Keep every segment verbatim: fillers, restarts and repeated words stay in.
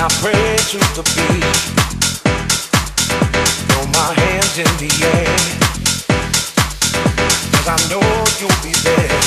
and I pray to the beat. Throw my hands in the air, 'cause I know you'll be there.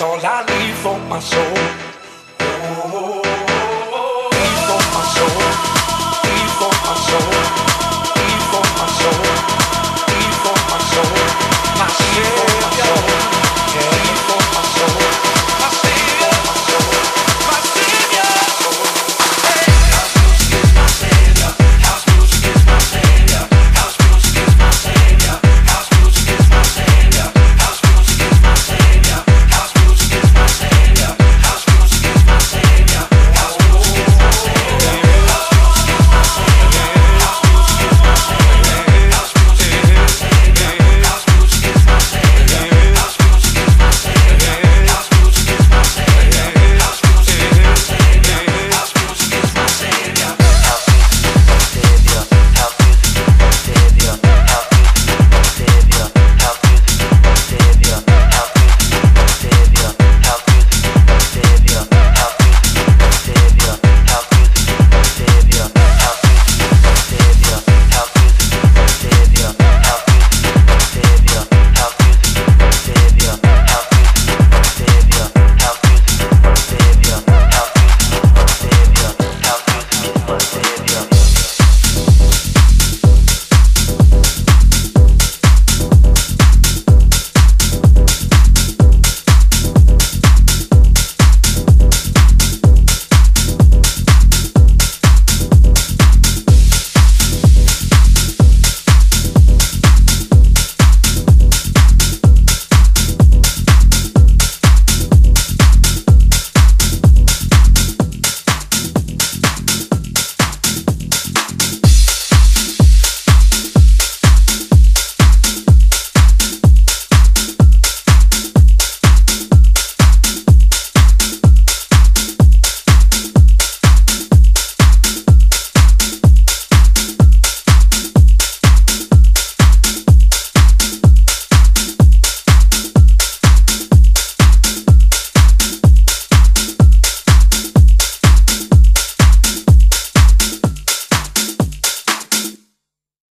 Soul, my soul, my soul, my soul.